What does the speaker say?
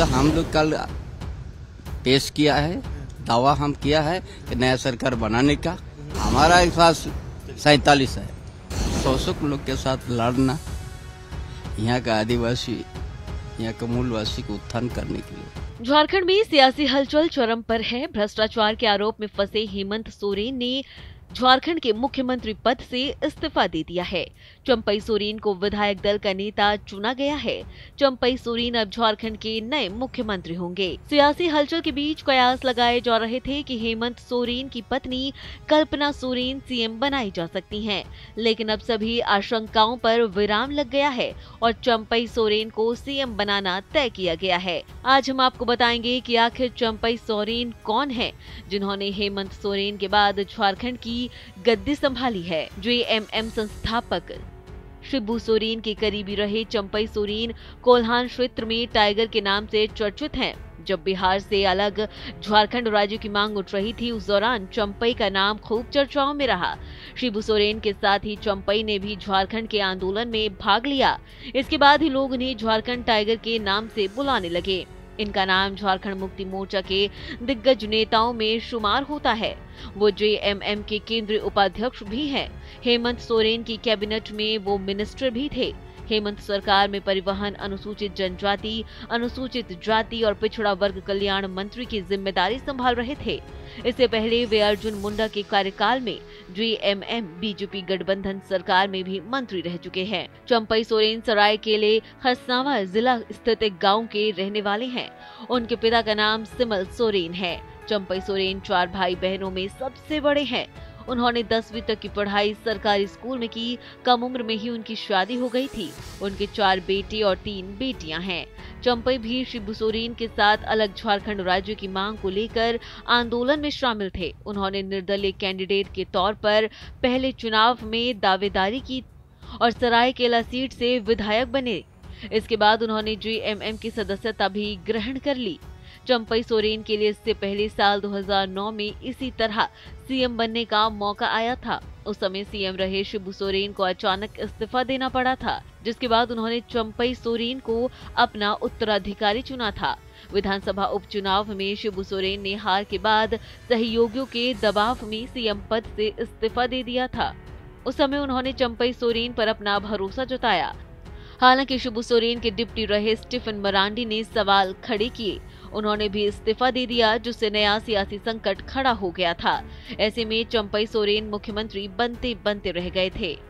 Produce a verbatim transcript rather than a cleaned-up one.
तो हम लोग कल पेश किया है, दावा हम किया है कि नया सरकार बनाने का। हमारा एहसास सैतालीस है। शोषक लोग के साथ लड़ना, यहाँ का आदिवासी, यहाँ का मूलवासी को उत्थान करने के लिए। झारखंड में सियासी हलचल चरम पर है। भ्रष्टाचार के आरोप में फंसे हेमंत सोरेन ने झारखंड के मुख्यमंत्री पद से इस्तीफा दे दिया है। चंपई सोरेन को विधायक दल का नेता चुना गया है। चंपई सोरेन अब झारखंड के नए मुख्यमंत्री होंगे। सियासी हलचल के बीच कयास लगाए जा रहे थे कि हेमंत सोरेन की पत्नी कल्पना सोरेन सीएम बनाई जा सकती हैं, लेकिन अब सभी आशंकाओं पर विराम लग गया है और चंपई सोरेन को सीएम बनाना तय किया गया है। आज हम आपको बताएंगे कि आखिर चंपई सोरेन कौन है, जिन्होंने हेमंत सोरेन के बाद झारखण्ड की गद्दी संभाली है। जे एम एम संस्थापक शिबू सोरेन के करीबी रहे चंपई सोरेन कोल्हान क्षेत्र में टाइगर के नाम से चर्चित हैं। जब बिहार से अलग झारखंड राज्य की मांग उठ रही थी, उस दौरान चंपई का नाम खूब चर्चाओं में रहा। शिबू सोरेन के साथ ही चंपई ने भी झारखंड के आंदोलन में भाग लिया। इसके बाद ही लोग उन्हें झारखंड टाइगर के नाम से बुलाने लगे। इनका नाम झारखंड मुक्ति मोर्चा के दिग्गज नेताओं में शुमार होता है। वो जे एम एम के केंद्रीय उपाध्यक्ष भी हैं। हेमंत सोरेन की कैबिनेट में वो मिनिस्टर भी थे। हेमंत सरकार में परिवहन, अनुसूचित जनजाति, अनुसूचित जाति और पिछड़ा वर्ग कल्याण मंत्री की जिम्मेदारी संभाल रहे थे। इससे पहले वे अर्जुन मुंडा के कार्यकाल में जे एम एम बीजेपी गठबंधन सरकार में भी मंत्री रह चुके हैं। चंपई सोरेन सरायकेले खरसावां जिला स्थित एक गाँव के रहने वाले हैं। उनके पिता का नाम सिमल सोरेन है। चंपई सोरेन चार भाई बहनों में सबसे बड़े हैं। उन्होंने दसवीं तक की पढ़ाई सरकारी स्कूल में की। कम उम्र में ही उनकी शादी हो गई थी। उनके चार बेटे और तीन बेटियां हैं। चंपई भी शिबू सोरेन के साथ अलग झारखंड राज्य की मांग को लेकर आंदोलन में शामिल थे। उन्होंने निर्दलीय कैंडिडेट के तौर पर पहले चुनाव में दावेदारी की और सरायकेला सीट से विधायक बने। इसके बाद उन्होंने जे एम एम की सदस्यता भी ग्रहण कर ली। चंपई सोरेन के लिए इससे पहले साल दो हज़ार नौ में इसी तरह सीएम बनने का मौका आया था। उस समय सीएम रहे शिबू सोरेन को अचानक इस्तीफा देना पड़ा था, जिसके बाद उन्होंने चंपई सोरेन को अपना उत्तराधिकारी चुना था। विधानसभा उपचुनाव में शिबू सोरेन ने हार के बाद सहयोगियों के दबाव में सीएम पद से इस्तीफा दे दिया था। उस समय उन्होंने चंपई सोरेन पर अपना भरोसा जताया। हालांकि शिबू सोरेन के डिप्टी रहे स्टीफन मरांडी ने सवाल खड़े किए। उन्होंने भी इस्तीफा दे दिया, जिससे नया सियासी संकट खड़ा हो गया था। ऐसे में चंपई सोरेन मुख्यमंत्री बनते बनते रह गए थे।